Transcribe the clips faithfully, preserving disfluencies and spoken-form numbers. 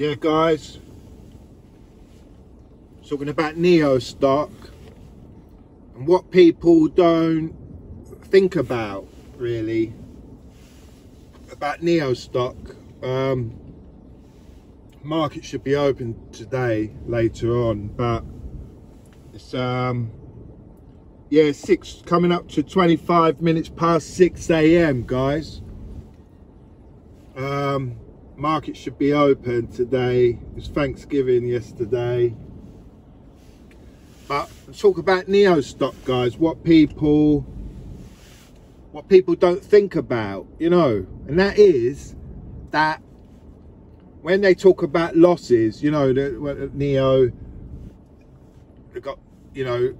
Yeah, guys, talking about N I O stock and what people don't think about really about N I O stock. Um, market should be open today, later on, but it's um, yeah, six coming up to twenty-five minutes past six A M guys. Um, market should be open today. It's Thanksgiving yesterday. But talk about N I O stock, guys. What people, what people don't think about, you know, and that is that when they talk about losses, you know, the, the N I O, they got, you know,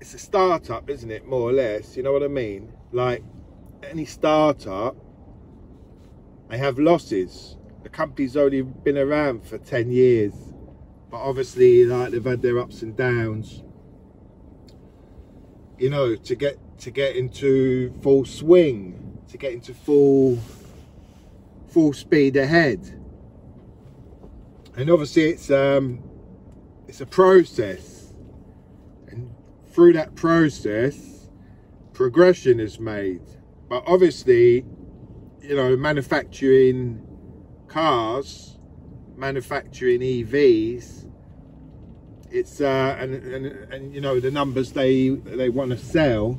it's a startup, isn't it? More or less, you know what I mean? Like any startup, they have losses. The company's only been around for ten years. But obviously, like, they've had their ups and downs, you know, to get to get into full swing, to get into full full speed ahead. And obviously, it's um, it's a process, and through that process, progression is made. But obviously, you know, manufacturing cars, manufacturing E Vs, it's uh and, and and you know, the numbers they they want to sell,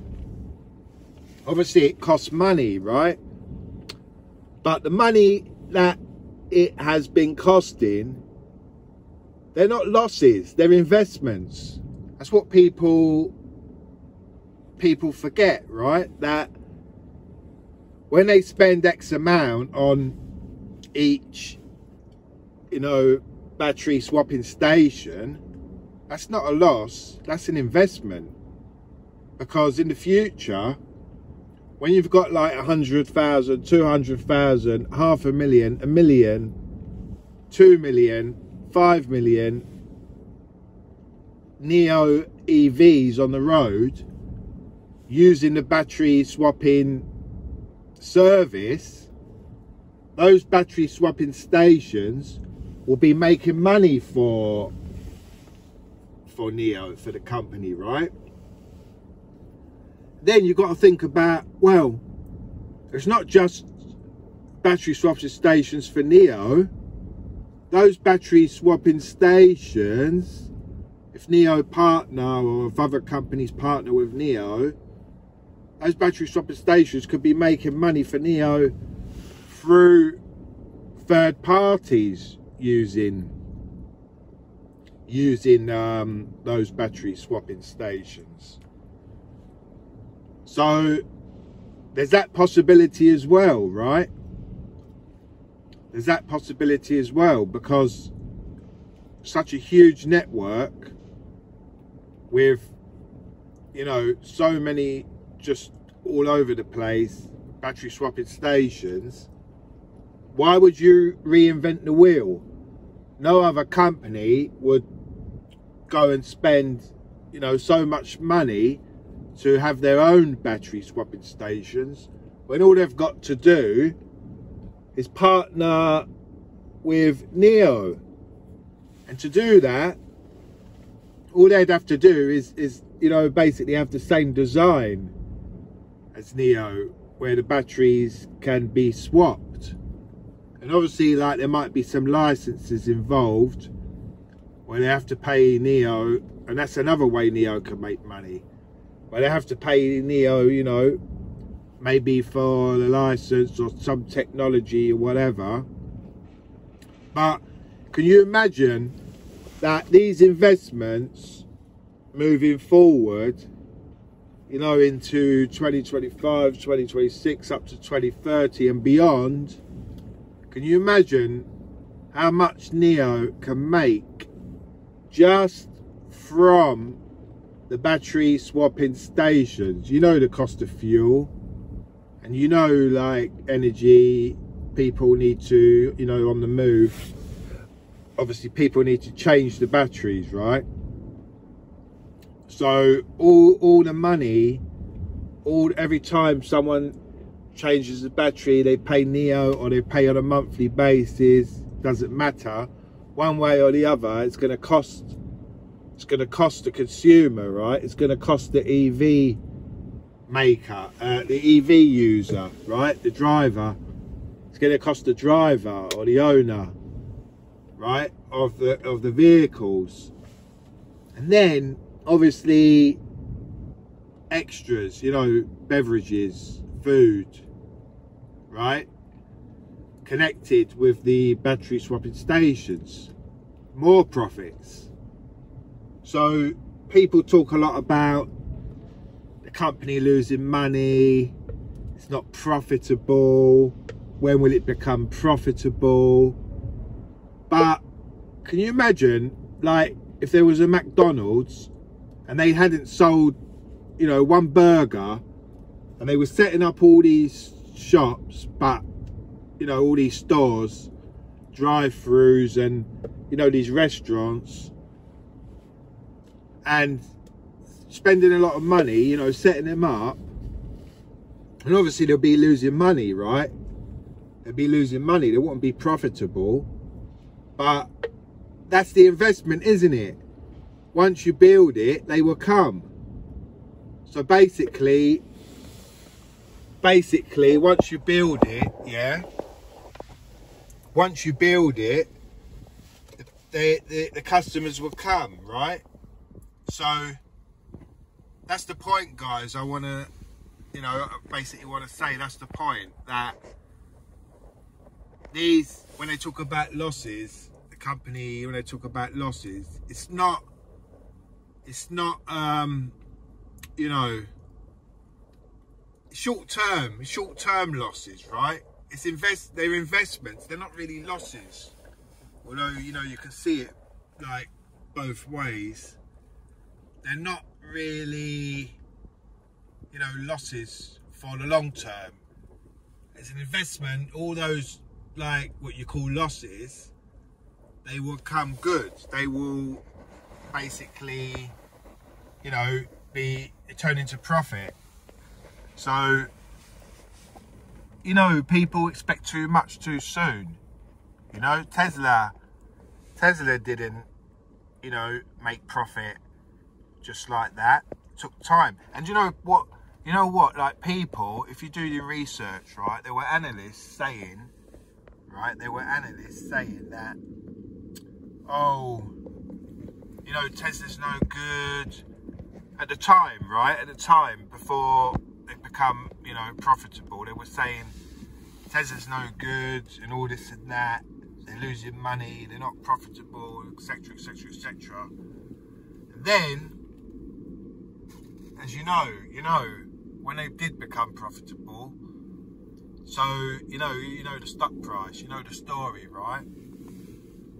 obviously it costs money, right? But the money that it has been costing, they're not losses, they're investments. That's what people people forget, right? That when they spend X amount on each, you know, battery swapping station, that's not a loss, that's an investment. Because in the future, when you've got like a hundred thousand, two hundred thousand, half a million, a million, two million, five million N I O E Vs on the road using the battery swapping service, those battery swapping stations will be making money for for N I O, for the company, right? Then you've got to think about, well, it's not just battery swapping stations for N I O. Those battery swapping stations, if N I O partner or if other companies partner with N I O, those battery swapping stations could be making money for N I O through third parties using using um, those battery swapping stations. So there's that possibility as well, right? There's that possibility as well, because such a huge network with, you know, so many just all over the place battery swapping stations, why would you reinvent the wheel? No other company would go and spend, you know, so much money to have their own battery swapping stations when all they've got to do is partner with N I O. And to do that, all they'd have to do is, is you know, basically have the same design as N I O, where the batteries can be swapped. And obviously, like, there might be some licenses involved where they have to pay N I O, and that's another way N I O can make money. Where they have to pay N I O, you know, maybe for the license or some technology or whatever. But can you imagine that these investments moving forward, you know, into twenty twenty-five, twenty twenty-six, up to twenty thirty and beyond? Can you imagine how much N I O can make just from the battery swapping stations? You know the cost of fuel, and you know, like, energy, people need to, you know, on the move, obviously people need to change the batteries, right? So all, all the money, all every time someone changes the battery, they pay N I O, or they pay on a monthly basis, doesn't matter. One way or the other, it's going to cost. It's going to cost the consumer, right? It's going to cost the E V maker, uh, the E V user, right? The driver. It's going to cost the driver or the owner, right, of the of the vehicles. And then, obviously, extras, you know, beverages, food, right? Connected with the battery swapping stations, more profits. So people talk a lot about the company losing money, it's not profitable, when will it become profitable? But can you imagine, like, if there was a McDonald's and they hadn't sold, you know, one burger, and they were setting up all these shops, but you know, all these stores, drive-throughs, and you know, these restaurants, and spending a lot of money, you know, setting them up, and obviously they'll be losing money, right? They'll be losing money, they won't be profitable. But that's the investment, isn't it? Once you build it, they will come. So basically, basically, once you build it, yeah, once you build it, the, the, the customers will come, right? So that's the point, guys. I want to, you know, basically want to say that's the point, that these, when they talk about losses, the company, when they talk about losses, it's not, it's not, um, you know, short-term, short-term losses, right? It's invest, they're investments, they're not really losses. Although, you know, you can see it like both ways. They're not really, you know, losses for the long term. It's an investment, all those, like, what you call losses, they will come good. They will basically, you know, be turned into profit. So, you know, people expect too much too soon. You know, Tesla, Tesla didn't, you know, make profit just like that. It took time. And you know what, you know what, like people, if you do the research, right, there were analysts saying, right, there were analysts saying that, oh, you know, Tesla's no good. At the time, right, at the time, before they become, you know, profitable, they were saying Tesla's no good and all this and that, they're losing money, they're not profitable, etc, etc, et cetera. Then, as you know, you know, when they did become profitable, so, you know, you know the stock price, you know the story, right?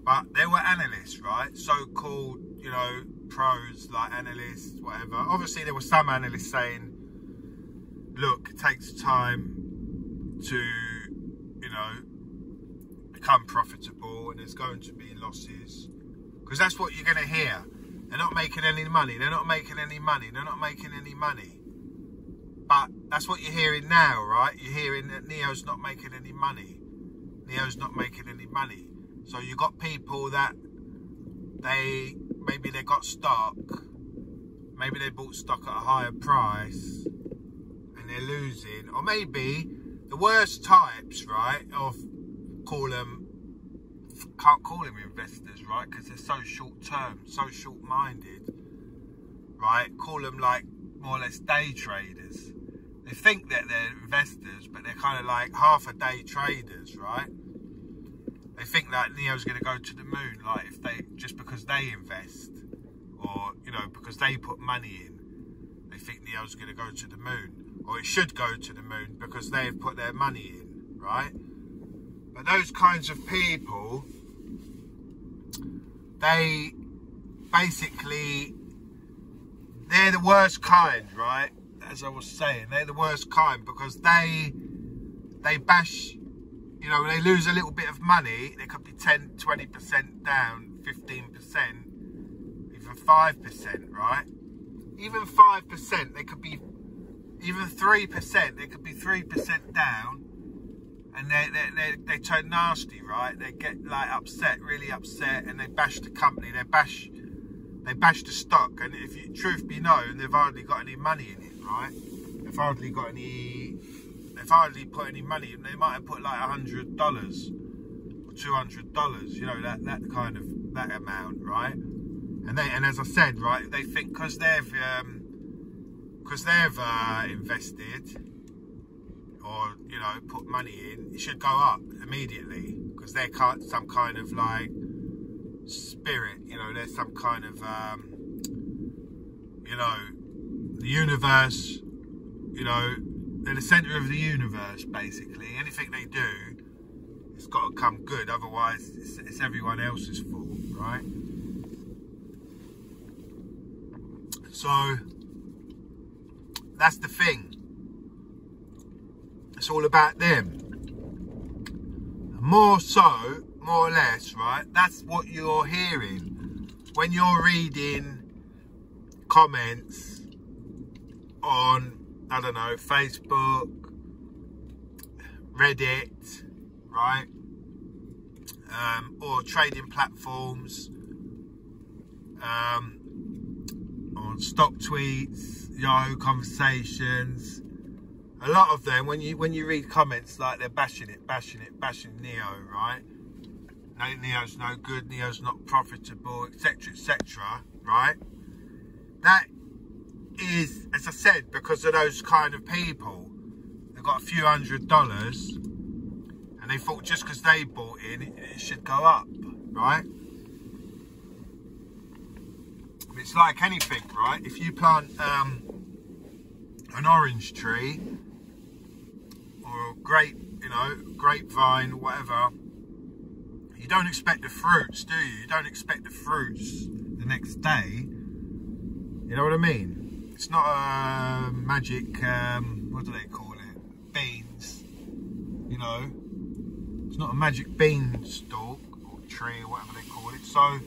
But there were analysts, right, so-called, you know, pros, like analysts, whatever. Obviously there were some analysts saying, look, it takes time to, you know, become profitable and there's going to be losses, because that's what you're going to hear. They're not making any money, they're not making any money, they're not making any money. But that's what you're hearing now, right? You're hearing that N I O's not making any money, N I O's not making any money. So you've got people that, they maybe they got stock, maybe they bought stock at a higher price and they're losing. Or maybe the worst types, right, of, call them, can't call them investors, right, because they're so short term, so short minded, right, call them like more or less day traders. They think that they're investors, but they're kind of like half a day traders, right? They think that N I O's going to go to the moon, like, if they, just because they invest, or, you know, because they put money in, they think N I O's going to go to the moon, or it should go to the moon because they've put their money in, right? But those kinds of people, they basically, they're the worst kind, right? As I was saying, they're the worst kind, because they, they bash. You know, when they lose a little bit of money, they could be ten, twenty percent down, fifteen percent, even five percent, right? Even five percent, they could be, even three percent, they could be three percent down, and they they they turn nasty, right? They get like upset, really upset, and they bash the company. They bash they bash the stock. And if you, truth be known, they've hardly got any money in it, right? They've hardly got any. They've hardly put any money in. They might have put like a hundred dollars or two hundred dollars. You know, that that kind of that amount, right? And they and as I said, right, they think because they've because um, they've uh, invested, or, you know, put money in, it should go up immediately because they're some kind of like spirit, you know, there's some kind of, um, you know, the universe, you know, they're the centre of the universe, basically. Anything they do, it's got to come good, otherwise it's, it's everyone else's fault, right? So, that's the thing. It's all about them. More so, more or less, right? That's what you're hearing when you're reading comments on, I don't know, Facebook, Reddit, right? Um, or trading platforms, um, on stock tweets, Yahoo conversations. A lot of them, when you when you read comments like they're bashing it, bashing it, bashing N I O, right? No, N I O's no good, N I O's not profitable, et cetera, et cetera, right? That is, as I said, because of those kind of people. They've got a few hundred dollars, and they thought just because they bought in, it, it should go up, right? But it's like anything, right? If you plant um, an orange tree, or grape, you know, grapevine, whatever, you don't expect the fruits, do you? You don't expect the fruits the next day. You know what I mean? It's not a magic, um, what do they call it? Beans, you know? It's not a magic bean stalk or tree or whatever they call it. So,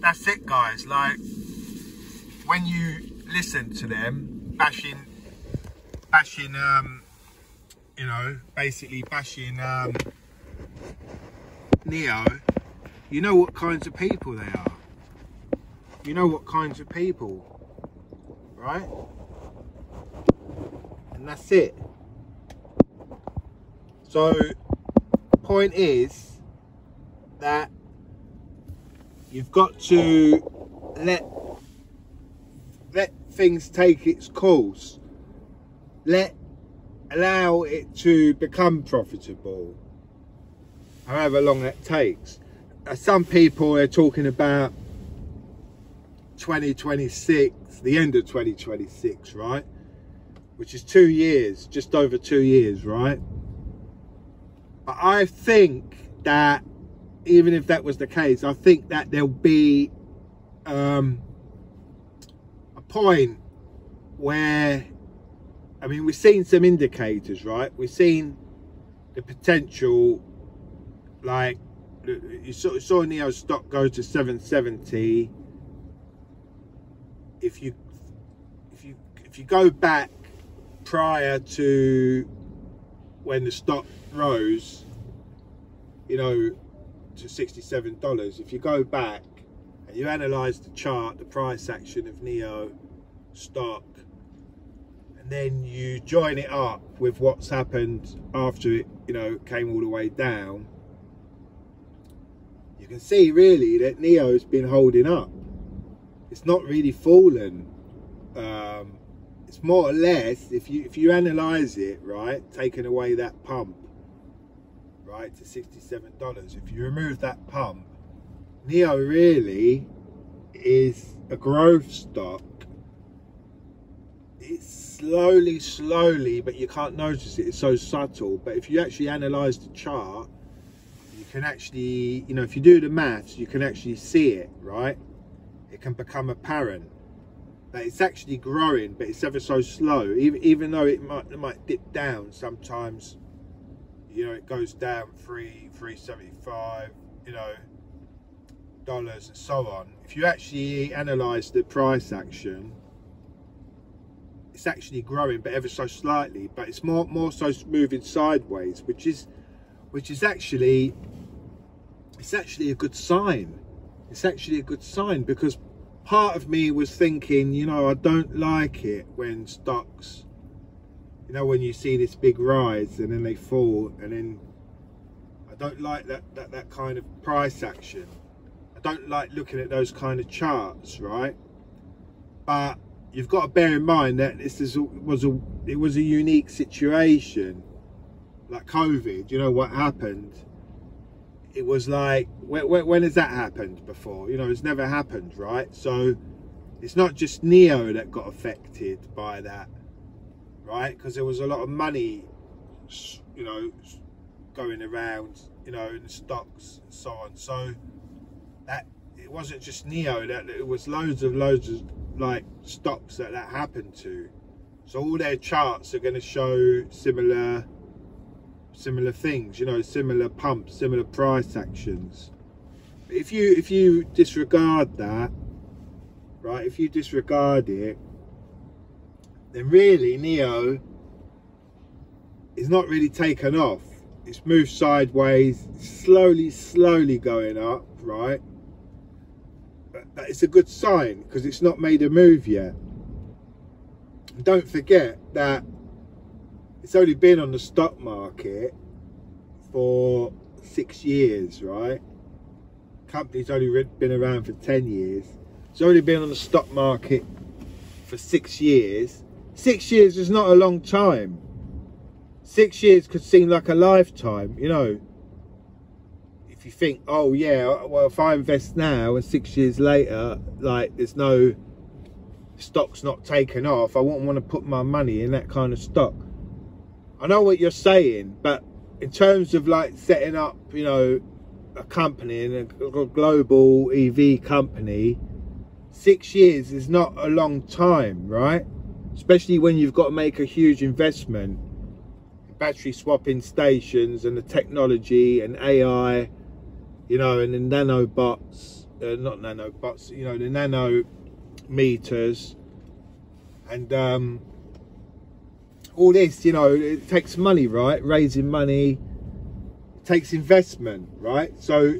that's it, guys. Like, when you listen to them bashing, bashing, um, you know, basically bashing um, N I O, you know what kinds of people they are. You know what kinds of people, right? And that's it. So, point is that you've got to let let things take its course. Let allow it to become profitable, however long that takes. Some people are talking about twenty twenty-six, the end of twenty twenty-six, right? Which is two years, just over two years, right? But I think that even if that was the case, I think that there'll be um, a point where, I mean, we've seen some indicators, right? We've seen the potential, like, you saw, saw N I O stock go to seven seventy. If you, if you, if you go back prior to when the stock rose, you know, to sixty-seven dollars, if you go back and you analyse the chart, the price action of N I O stock, then you join it up with what's happened after it, you know, came all the way down, you can see really that N I O's been holding up. It's not really fallen. Um, it's more or less, if you if you analyse it, right, taking away that pump, right, to sixty-seven dollars, if you remove that pump, N I O really is a growth stock. It's slowly, slowly, but you can't notice it. It's so subtle. But if you actually analyse the chart, you can actually, you know, if you do the maths, you can actually see it, right? It can become apparent that it's actually growing, but it's ever so slow. Even, even though it might it might dip down sometimes, you know, it goes down three, three seventy-five, you know, dollars and so on. If you actually analyse the price action, it's actually growing, but ever so slightly, but it's more more so moving sideways, which is which is actually it's actually a good sign. It's actually a good sign, because part of me was thinking, you know, I don't like it when stocks, you know, when you see this big rise and then they fall, and then I don't like that that, that kind of price action. I don't like looking at those kind of charts, right? But you've got to bear in mind that this is, was a it was a unique situation, like COVID. You know what happened? It was like, when, when has that happened before? You know, it's never happened, right? So it's not just N I O that got affected by that, right? Because there was a lot of money, you know, going around, you know, in the stocks and so on. So that it wasn't just N I O, that it was loads of loads of like stocks that that happened to. So all their charts are going to show similar similar things, you know, similar pumps, similar price actions. If you if you disregard that, right, if you disregard it, then really N I O is not really taken off. It's moved sideways, slowly slowly going up, right? But it's a good sign, because it's not made a move yet. And don't forget that it's only been on the stock market for six years, right? Company's only been around for ten years. It's only been on the stock market for six years. Six years is not a long time. Six years could seem like a lifetime, you know. If you think, oh yeah, well, if I invest now and six years later, like there's no, stock's not taken off, I wouldn't want to put my money in that kind of stock. I know what you're saying, but in terms of like setting up, you know, a company, and a global E V company, six years is not a long time, right? Especially when you've got to make a huge investment, battery swapping stations and the technology and A I, you know, and the nanobots, uh, not nanobots, you know, the nanometers, and um, all this, you know, it takes money, right? Raising money, it takes investment, right? So,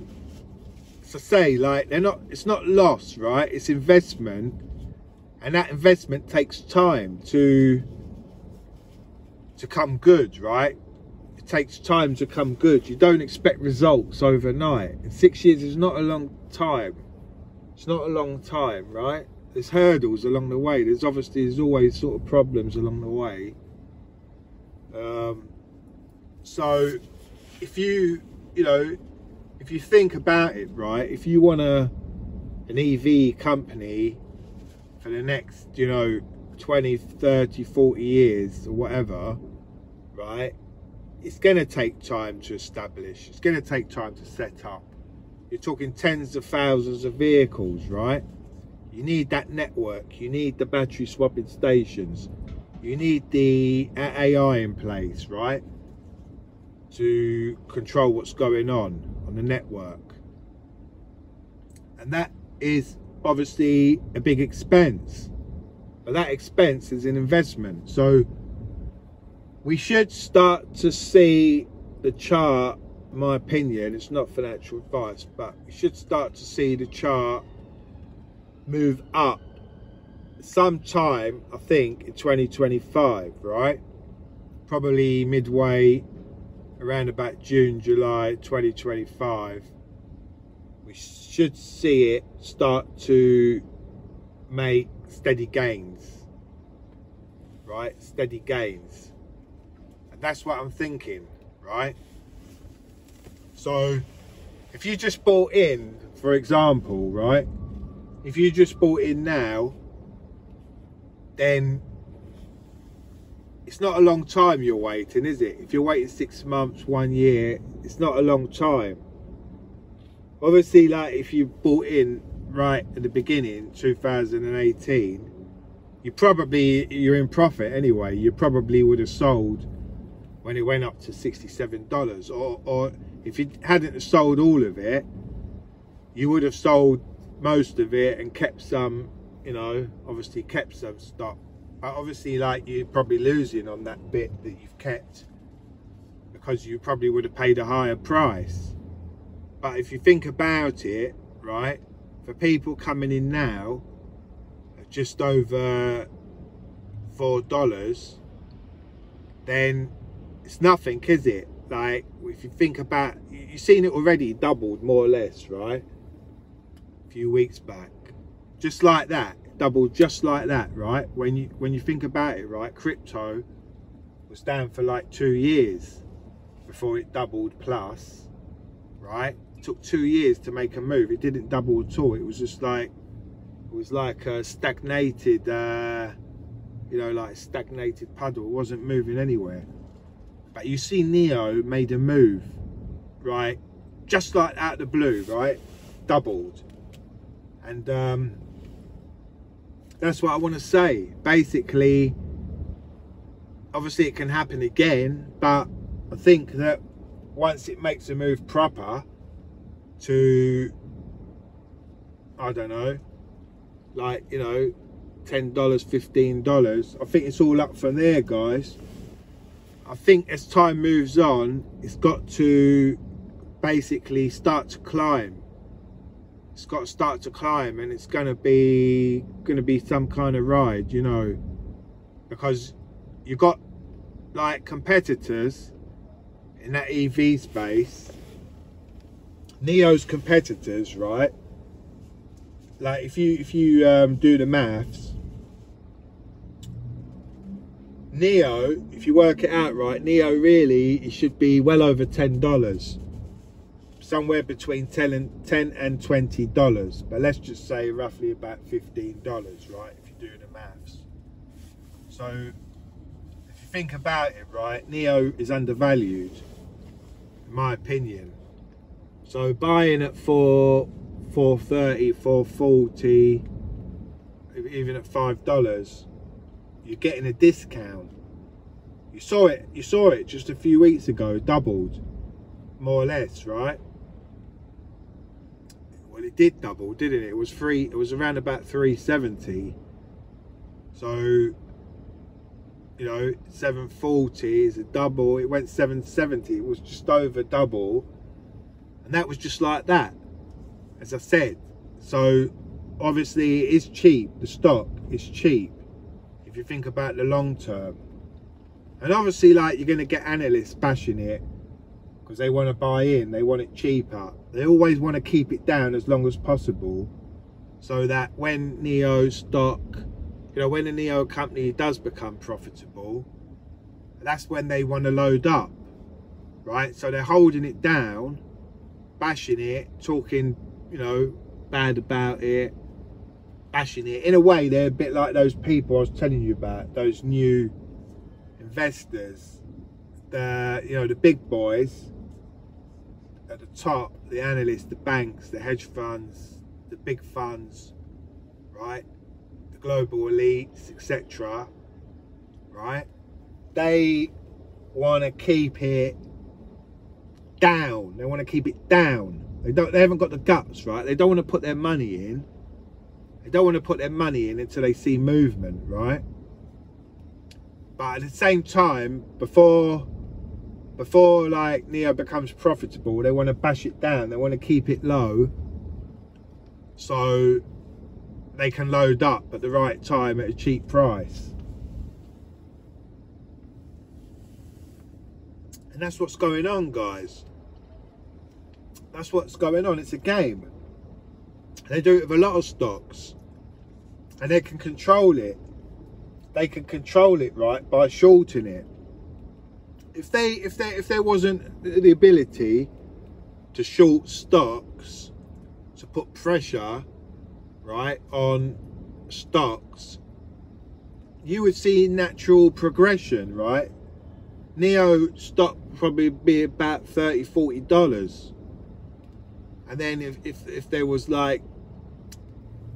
so say like they're not, it's not loss, right? It's investment, and that investment takes time to to come good, right? It takes time to come good. You don't expect results overnight. And six years is not a long time. It's not a long time, right? There's hurdles along the way. There's obviously, there's always sort of problems along the way. Um, so if you, you know, if you think about it, right? If you want a, an E V company for the next, you know, twenty, thirty, forty years or whatever, right, it's going to take time to establish. It's going to take time to set up. You're talking tens of thousands of vehicles, right? You need that network. You need the battery swapping stations. You need the A I in place, right, to control what's going on on the network. And that is obviously a big expense. But that expense is an investment. So we should start to see the chart, in my opinion, it's not financial advice, but we should start to see the chart move up sometime, I think, in twenty twenty-five, right? Probably midway around about June, July twenty twenty-five. We should see it start to make steady gains, right? Steady gains. And that's what I'm thinking, right? So if you just bought in, for example, right, if you just bought in now, then it's not a long time you're waiting, is it? If you're waiting six months, one year, it's not a long time. Obviously, like if you bought in right at the beginning, two thousand eighteen, you probably, you're in profit anyway. You probably would have sold when it went up to sixty-seven dollars, or, or if you hadn't sold all of it, you would have sold most of it and kept some, you know, obviously kept some stock obviously, like, you're probably losing on that bit that you've kept because you probably would have paid a higher price. But if you think about it, right, for people coming in now at just over four dollars, then it's nothing, is it? Like, if you think about, you've seen it already doubled more or less, right? A few weeks back, just like that, doubled just like that, right? When you when you think about it, right, crypto was down for like two years before it doubled plus, right? It took two years to make a move. It didn't double at all. It was just like, it was like a stagnated, uh, you know, like stagnated puddle. It wasn't moving anywhere. But you see N I O made a move, right? Just like out of the blue, right? Doubled. And um, that's what I want to say. Basically, obviously it can happen again, but I think that once it makes a move proper to, I don't know, like, you know, ten dollars, fifteen dollars, I think it's all up from there, guys. I think as time moves on, it's got to basically start to climb. It's got to start to climb, and it's going to be going to be some kind of ride, you know, because you've got like competitors in that E V space. N I O's competitors, right? Like if you if you um, do the maths. N I O, if you work it out right, N I O really, it should be well over ten dollars. Somewhere between ten and twenty dollars. But let's just say roughly about fifteen dollars, right, if you do the maths. So, if you think about it, right, N I O is undervalued, in my opinion. So, buying at four thirty, four forty, even at five dollars, you're getting a discount. You saw it, you saw it just a few weeks ago, doubled, more or less, right? Well, it did double, didn't it? It was three, it was around about three seventy. So, you know, seven forty is a double. It went seven seventy, it was just over double. And that was just like that, as I said. So, obviously, it is cheap. The stock is cheap. If you think about the long term, and obviously, like, you're going to get analysts bashing it because they want to buy in, they want it cheaper, they always want to keep it down as long as possible, so that when N I O stock, you know, when a N I O company does become profitable, that's when they want to load up, right? So they're holding it down, bashing it, talking, you know, bad about it, bashing it. In a way, they're a bit like those people I was telling you about, those new investors, the, you know, the big boys at the top, the analysts, the banks, the hedge funds, the big funds, right, the global elites, etc., right? They want to keep it down, they want to keep it down. They don't, they haven't got the guts, right? They don't want to put their money in. They don't want to put their money in until they see movement, right? But at the same time, before, before like N I O becomes profitable, they want to bash it down. They want to keep it low, so they can load up at the right time at a cheap price. And that's what's going on, guys. That's what's going on. It's a game. They do it with a lot of stocks, and they can control it. They can control it, right, by shorting it. If they, if they, if there wasn't the ability to short stocks, to put pressure, right, on stocks, you would see natural progression, right? N I O stock probably be about thirty, forty dollars. And then if, if, if there was, like,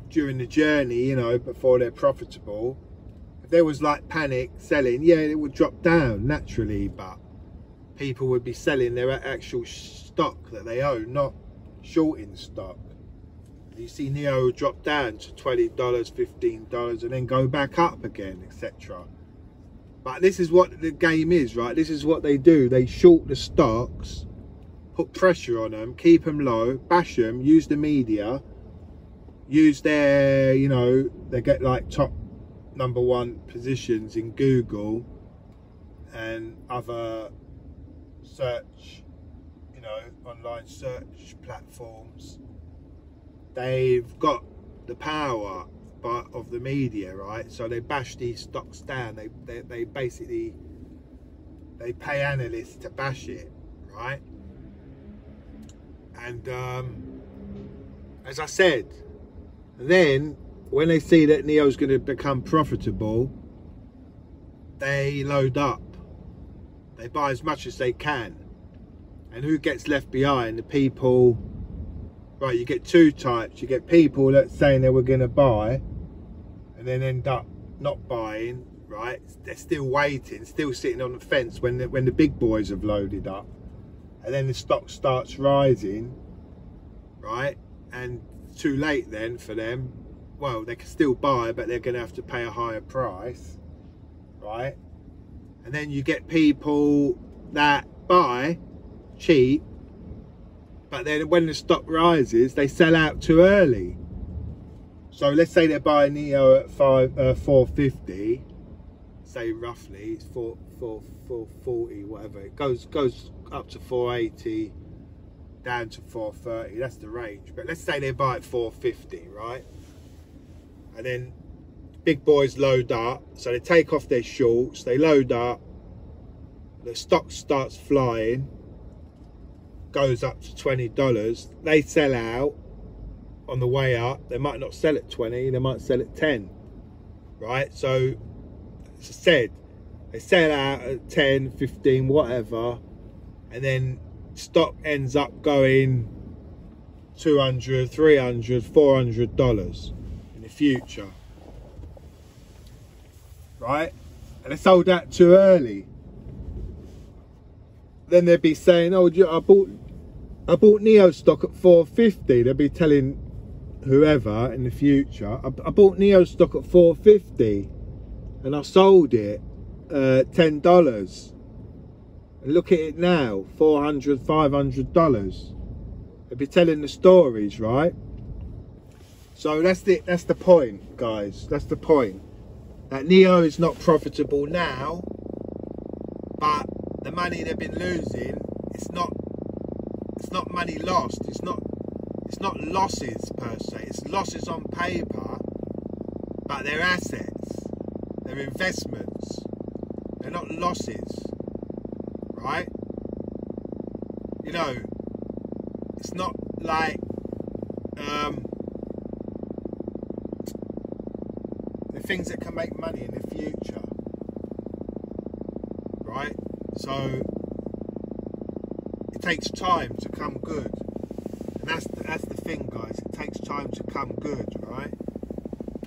during the journey, you know, before they're profitable, if there was, like, panic selling, yeah, it would drop down naturally, but people would be selling their actual stock that they own, not shorting stock. you see N I O drop down to twenty dollars, fifteen dollars, and then go back up again, et cetera. But this is what the game is, right? This is what they do. They short the stocks, put pressure on them, keep them low, bash them, use the media, use their, you know, they get like top number one positions in Google and other search, you know, online search platforms. They've got the power of the media, right? So they bash these stocks down. They, they, they basically, they pay analysts to bash it, right? And um, as I said, then when they see that N I O is going to become profitable, they load up. They buy as much as they can. And who gets left behind? The people, right? You get two types. You get people that's saying they were going to buy and then end up not buying, right? They're still waiting, still sitting on the fence when the, when the big boys have loaded up. And then the stock starts rising, right? And too late then for them. Well, they can still buy, but they're going to have to pay a higher price, right? And then you get people that buy cheap, but then when the stock rises, they sell out too early. So let's say they're buying N I O at five, uh, four fifty, say roughly, it's four, four, four forty, whatever. It goes, goes up to four eighty, down to four thirty, that's the range. But let's say they buy at four fifty, right? And then big boys load up, so they take off their shorts, they load up, the stock starts flying, goes up to twenty dollars, they sell out on the way up. They might not sell at twenty, they might sell at ten, right? So as I said, they sell out at ten, fifteen, whatever, and then stock ends up going two hundred dollars, three hundred dollars, four hundred dollars in the future, right? And they sold out too early. Then they'd be saying, oh, I bought I bought N I O stock at four fifty. They'd be telling whoever in the future, I, I bought N I O stock at four fifty and I sold it uh, ten dollars. And look at it now, four hundred dollars, five hundred dollars. They'd be telling the stories, right? So that's the, that's the point, guys. That's the point. That N I O is not profitable now, but the money they've been losing, it's not it's not money lost, it's not it's not losses per se, it's losses on paper, but they're assets, they're investments, they're not losses, right? You know, it's not like um the things that can make money in the future, right? So it takes time to come good, and that's the, that's the thing, guys. It takes time to come good, right?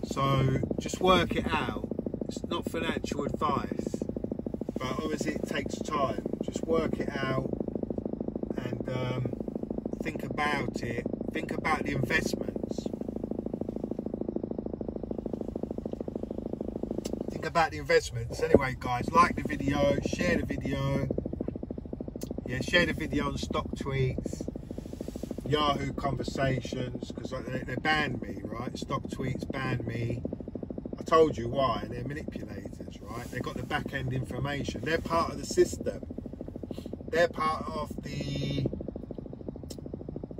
So just work it out. It's not financial advice, but obviously it takes time. Just work it out and um, think about it. Think about the investments. About the investments. Anyway, guys, like the video, share the video, yeah, share the video on Stock Tweets, Yahoo Conversations, because they, they banned me, right? Stock Tweets banned me. I told you why. They're manipulators, right? They've got the back end information. They're part of the system. They're part of the,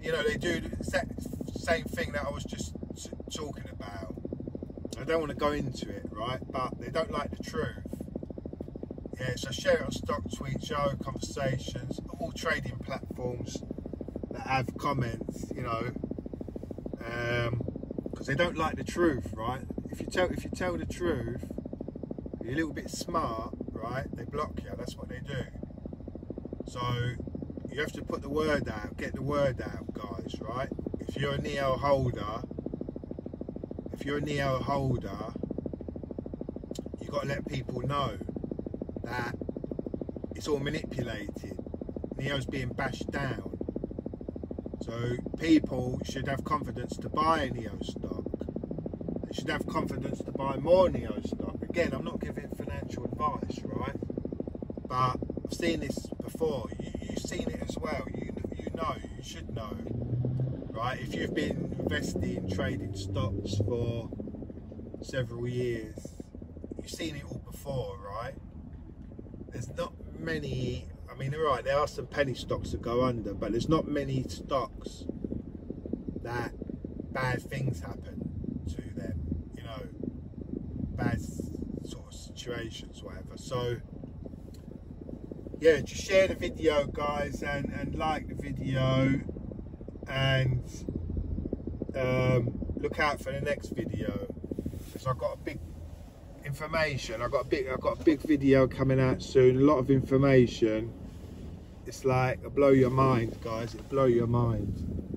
you know, they do the same thing that I was just talking about. I don't want to go into it, right? But they don't like the truth. Yeah, so share it on Stock Tweets, Yahoo Conversations, all trading platforms that have comments, you know, because um, they don't like the truth, right? If you tell if you tell the truth, you're a little bit smart, right? They block you. That's what they do. So you have to put the word out, get the word out, guys, right? If you're a N I O holder. If you're a N I O holder, you've got to let people know that it's all manipulated. N I O's being bashed down. So people should have confidence to buy N I O stock. They should have confidence to buy more N I O stock. Again, I'm not giving financial advice, right? But I've seen this before. You, you've seen it as well. You, you know, you should know, right? If you've been investing in trading stocks for several years, you've seen it all before, right? There's not many, I mean, right, there are some penny stocks that go under, but there's not many stocks that bad things happen to them, you know, bad sort of situations, whatever. So, yeah, just share the video, guys, and, and like the video, and um, look out for the next video, because I've got a big information. I've got a big, I've got a big video coming out soon, a lot of information. It's like, it'll blow your mind, guys, it'll blow your mind.